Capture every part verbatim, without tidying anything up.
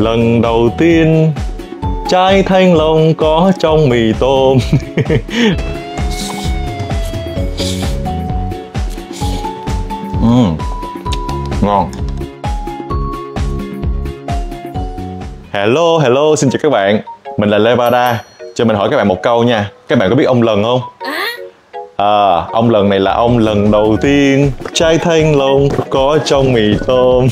Lần đầu tiên chai Thanh Long có trong mì tôm. Uhm, ngon. Hello, hello, xin chào các bạn. Mình là Lepada. Cho mình hỏi các bạn một câu nha. Các bạn có biết ông Lần không? À, ông Lần này là ông lần đầu tiên chai Thanh Long có trong mì tôm.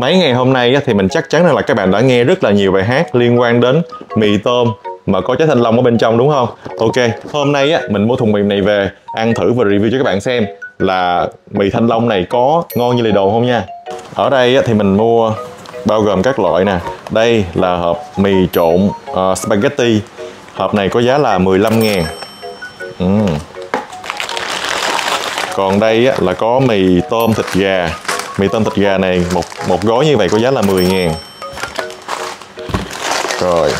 Mấy ngày hôm nay thì mình chắc chắn là các bạn đã nghe rất là nhiều bài hát liên quan đến mì tôm mà có trái thanh long ở bên trong, đúng không? Ok, hôm nay á mình mua thùng mì này về ăn thử và review cho các bạn xem là mì thanh long này có ngon như lời đồn không nha. Ở đây thì mình mua bao gồm các loại nè. Đây là hộp mì trộn uh, spaghetti. Hộp này có giá là mười lăm ngàn. uhm. Còn đây là có mì tôm thịt gà. Mì tôm thịt gà này một, một gói như vậy có giá là mười ngàn. Rồi,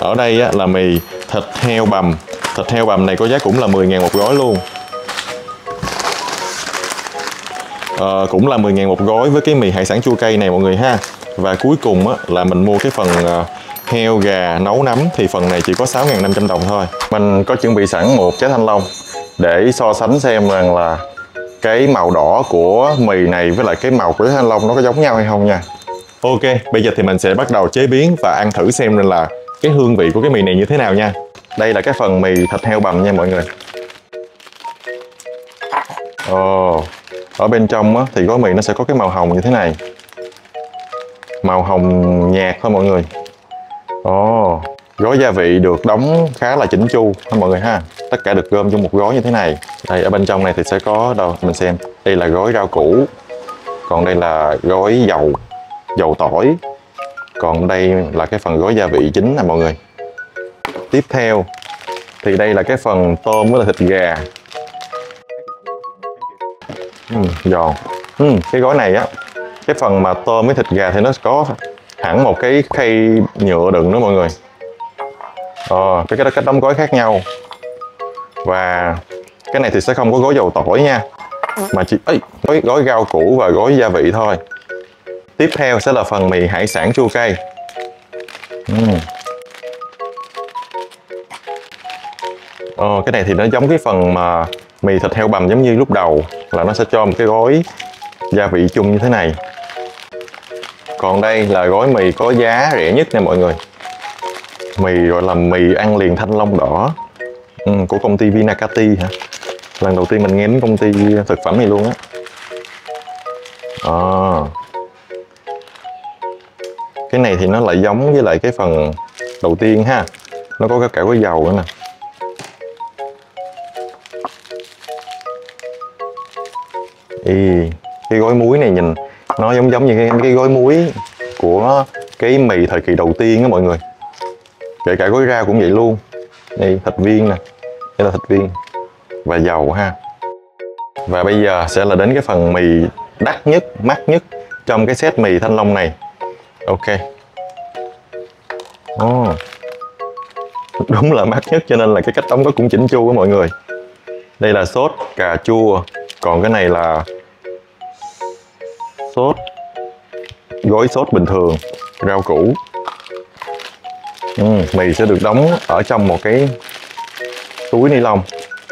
ở đây á, là mì thịt heo bằm. Thịt heo bằm này có giá cũng là mười ngàn một gói luôn. à, Cũng là mười ngàn một gói với cái mì hải sản chua cay này mọi người ha. Và cuối cùng á, là mình mua cái phần uh, heo gà nấu nấm. Thì phần này chỉ có sáu ngàn năm trăm đồng thôi. Mình có chuẩn bị sẵn một trái thanh long để so sánh xem rằng là cái màu đỏ của mì này với lại cái màu của thanh long nó có giống nhau hay không nha. Ok, bây giờ thì mình sẽ bắt đầu chế biến và ăn thử xem nên là cái hương vị của cái mì này như thế nào nha. Đây là cái phần mì thịt heo bằm nha mọi người. Ồ, ở bên trong á, thì gói mì nó sẽ có cái màu hồng như thế này. Màu hồng nhạt thôi mọi người. Ồ, gói gia vị được đóng khá là chỉnh chu ha mọi người ha. Tất cả được gom trong một gói như thế này. Đây, ở bên trong này thì sẽ có đâu mình xem. Đây là gói rau củ. Còn đây là gói dầu, dầu tỏi. Còn đây là cái phần gói gia vị chính nè mọi người. Tiếp theo thì đây là cái phần tôm với là thịt gà. uhm, Giòn. uhm, Cái gói này á, cái phần mà tôm với thịt gà thì nó có hẳn một cái khay nhựa đựng nữa mọi người. Ờ, cái cách đóng gói khác nhau. Và cái này thì sẽ không có gói dầu tỏi nha, mà chỉ ấy, gói, gói rau củ và gói gia vị thôi. Tiếp theo sẽ là phần mì hải sản chua cay. uhm. ờ, Cái này thì nó giống cái phần mà mì thịt heo bằm giống như lúc đầu. Là nó sẽ cho một cái gói gia vị chung như thế này. Còn đây là gói mì có giá rẻ nhất nè mọi người. Mì gọi là mì ăn liền thanh long đỏ. Ừ, của công ty Vinacati hả? Lần đầu tiên mình nghe đến công ty thực phẩm này luôn á. À, cái này thì nó lại giống với lại cái phần đầu tiên ha. Nó có cả gói dầu nữa nè. Ý, cái gói muối này nhìn nó giống giống như cái, cái gói muối của cái mì thời kỳ đầu tiên á mọi người. Kể cả gói rau cũng vậy luôn. Đây, thịt viên nè. Đây là thịt viên và dầu ha. Và bây giờ sẽ là đến cái phần mì đắt nhất, mắc nhất trong cái set mì thanh long này. Ok. oh. Đúng là mắc nhất cho nên là cái cách đóng gói cũng chỉnh chu á mọi người. Đây là sốt cà chua. Còn cái này là sốt, gói sốt bình thường, rau củ. Ừ, mì sẽ được đóng ở trong một cái túi ni lông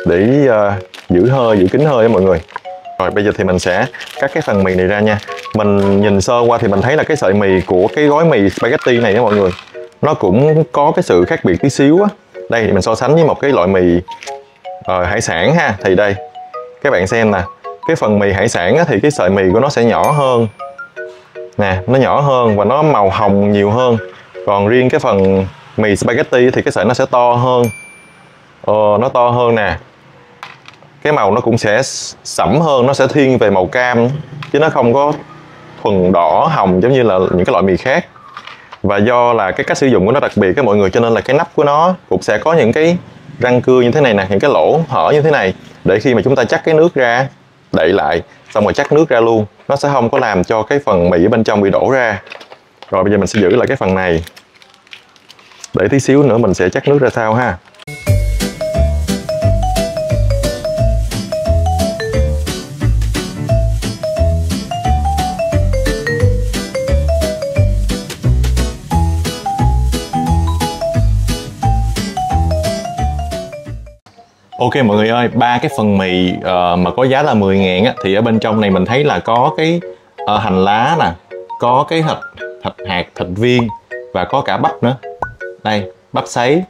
để uh, giữ hơi, giữ kín hơi á mọi người. Rồi bây giờ thì mình sẽ cắt cái phần mì này ra nha. Mình nhìn sơ qua thì mình thấy là cái sợi mì của cái gói mì spaghetti này đó mọi người, nó cũng có cái sự khác biệt tí xíu á. Đây thì mình so sánh với một cái loại mì uh, hải sản ha. Thì đây, các bạn xem nè. Cái phần mì hải sản á, thì cái sợi mì của nó sẽ nhỏ hơn. Nè, nó nhỏ hơn và nó màu hồng nhiều hơn. Còn riêng cái phần mì spaghetti thì cái sợi nó sẽ to hơn. Ờ, nó to hơn nè. Cái màu nó cũng sẽ sẫm hơn, nó sẽ thiên về màu cam. Chứ nó không có thuần đỏ, hồng giống như là những cái loại mì khác. Và do là cái cách sử dụng của nó đặc biệt các mọi người, cho nên là cái nắp của nó cũng sẽ có những cái răng cưa như thế này nè. Những cái lỗ hở như thế này. Để khi mà chúng ta chắc cái nước ra, đậy lại, xong rồi chắc nước ra luôn. Nó sẽ không có làm cho cái phần mì ở bên trong bị đổ ra. Rồi bây giờ mình sẽ giữ lại cái phần này. Để tí xíu nữa mình sẽ chắc nước ra sao ha. Ok mọi người ơi, ba cái phần mì uh, mà có giá là mười ngàn á, thì ở bên trong này mình thấy là có cái uh, hành lá nè, có cái thịt, thịt hạt, thịt viên và có cả bắp nữa. Đây, bắp sấy.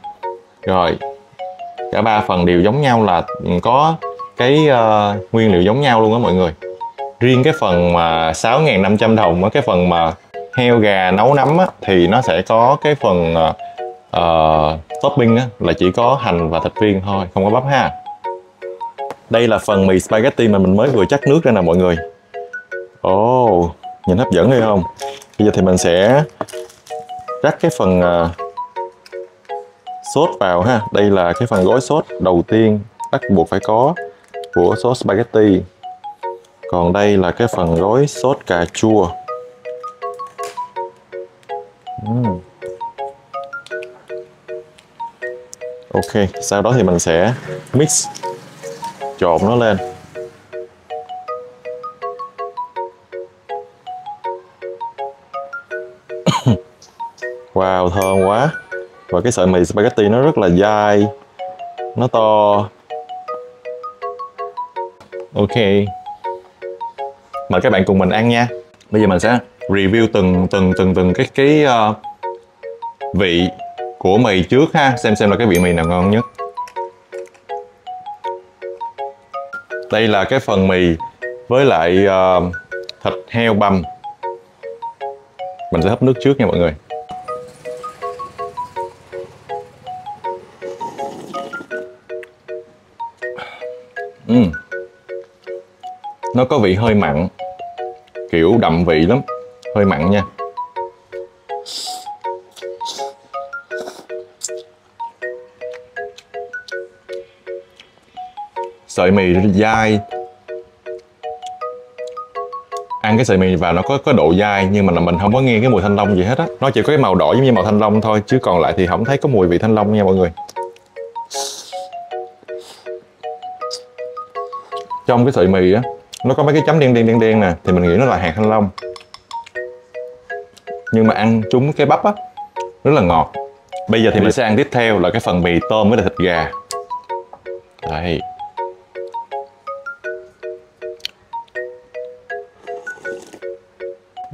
Rồi, cả ba phần đều giống nhau, là có cái uh, nguyên liệu giống nhau luôn á mọi người. Riêng cái phần mà sáu ngàn năm trăm đồng á, cái phần mà heo gà nấu nấm á, thì nó sẽ có cái phần uh, Uh, topping á, là chỉ có hành và thịt viên thôi, không có bắp ha. Đây là phần mì spaghetti mà mình mới vừa chắc nước ra nè mọi người. Ồ, oh, nhìn hấp dẫn hay không? Bây giờ thì mình sẽ rắc cái phần uh, sốt vào ha. Đây là cái phần gói sốt đầu tiên bắt buộc phải có của sốt spaghetti. Còn đây là cái phần gói sốt cà chua. uhm. Ok, sau đó thì mình sẽ mix, trộn nó lên. Wow, thơm quá. Và cái sợi mì spaghetti nó rất là dai, nó to. Ok, mời các bạn cùng mình ăn nha. Bây giờ mình sẽ review từng từng từng từng cái cái uh, vị của mì trước ha, xem xem là cái vị mì nào ngon nhất. Đây là cái phần mì với lại uh, thịt heo băm. Mình sẽ hấp nước trước nha mọi người. uhm. Nó có vị hơi mặn, kiểu đậm vị lắm, hơi mặn nha. Sợi mì dai, ăn cái sợi mì vào nó có có độ dai, nhưng mà mình không có nghe cái mùi thanh long gì hết á. Nó chỉ có cái màu đỏ giống như màu thanh long thôi, chứ còn lại thì không thấy có mùi vị thanh long nha mọi người. Trong cái sợi mì á, nó có mấy cái chấm đen đen đen đen nè, thì mình nghĩ nó là hạt thanh long, nhưng mà ăn trúng cái bắp á, rất là ngọt. Bây giờ thì mình sẽ ăn tiếp theo là cái phần mì tôm với lại thịt gà. Đây.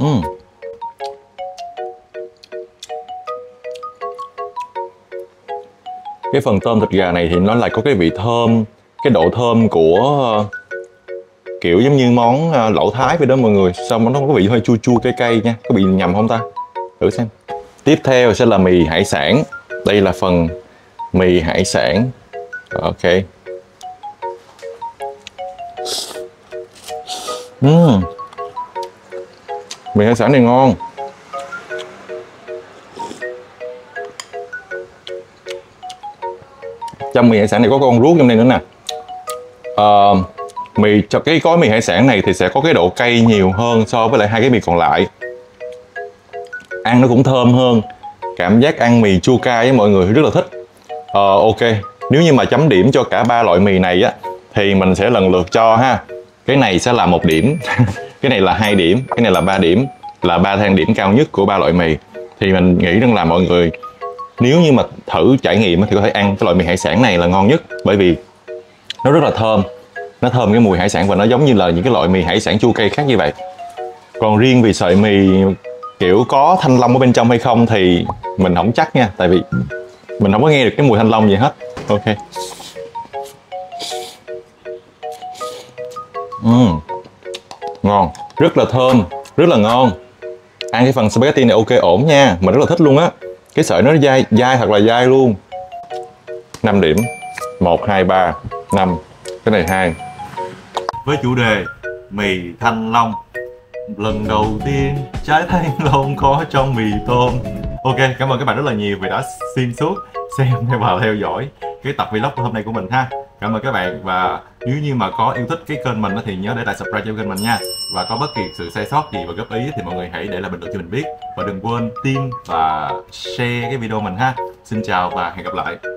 Uhm. Cái phần tôm thịt gà này thì nó lại có cái vị thơm, cái độ thơm của kiểu giống như món lẩu Thái vậy đó mọi người. Xong nó có vị hơi chua chua cay cay nha, có bị nhầm không ta? Thử xem. Tiếp theo sẽ là mì hải sản. Đây là phần mì hải sản. Ok. uhm. Mì hải sản này ngon. Trong mì hải sản này có con ruốc trong đây nữa nè. à, Mì cho cái gói mì hải sản này thì sẽ có cái độ cay nhiều hơn so với lại hai cái mì còn lại. Ăn nó cũng thơm hơn. Cảm giác ăn mì chua cay với mọi người rất là thích. à, Ok, nếu như mà chấm điểm cho cả ba loại mì này á, thì mình sẽ lần lượt cho ha. Cái này sẽ là một điểm. Cái này là hai điểm, cái này là ba điểm, là ba thang điểm cao nhất của ba loại mì. Thì mình nghĩ rằng là mọi người nếu như mà thử trải nghiệm thì có thể ăn cái loại mì hải sản này là ngon nhất, bởi vì nó rất là thơm, nó thơm cái mùi hải sản và nó giống như là những cái loại mì hải sản chua cay khác như vậy. Còn riêng vì sợi mì kiểu có thanh long ở bên trong hay không thì mình không chắc nha, tại vì mình không có nghe được cái mùi thanh long gì hết. Ok. Uhm. Ngon, rất là thơm, rất là ngon. Ăn cái phần spaghetti này ok ổn nha, mình rất là thích luôn á. Cái sợi nó dai, dai thật là dai luôn. năm điểm. một, hai, ba, năm. Cái này hai. Với chủ đề mì thanh long, lần đầu tiên trái thanh long có trong mì tôm. Ok, cảm ơn các bạn rất là nhiều vì đã xuyên suốt xem và theo dõi cái tập vlog của hôm nay của mình ha. Cảm ơn các bạn, và nếu như mà có yêu thích cái kênh mình thì nhớ để lại subscribe cho kênh mình nha. Và có bất kỳ sự sai sót gì và góp ý thì mọi người hãy để lại bình luận cho mình biết. Và đừng quên tim và share cái video mình ha. Xin chào và hẹn gặp lại.